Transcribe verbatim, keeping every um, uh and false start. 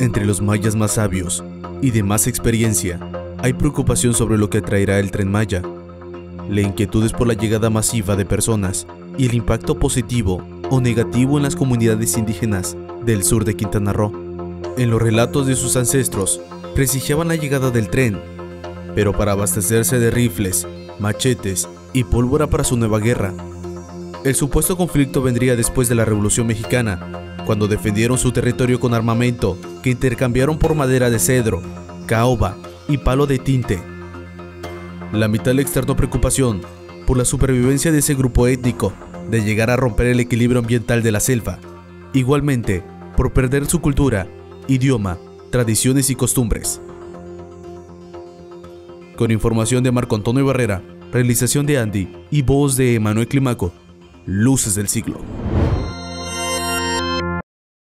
Entre los mayas más sabios y de más experiencia, hay preocupación sobre lo que traerá el Tren Maya. La inquietud es por la llegada masiva de personas y el impacto positivo o negativo en las comunidades indígenas del sur de Quintana Roo. En los relatos de sus ancestros, presagiaban la llegada del tren, pero para abastecerse de rifles, machetes y pólvora para su nueva guerra. El supuesto conflicto vendría después de la Revolución Mexicana, cuando defendieron su territorio con armamento que intercambiaron por madera de cedro, caoba y palo de tinte. La mitad externó preocupación por la supervivencia de ese grupo étnico de llegar a romper el equilibrio ambiental de la selva, igualmente por perder su cultura, idioma, tradiciones y costumbres. Con información de Marco Antonio Barrera, realización de Andy y voz de Emmanuel Climaco, Luces del Siglo.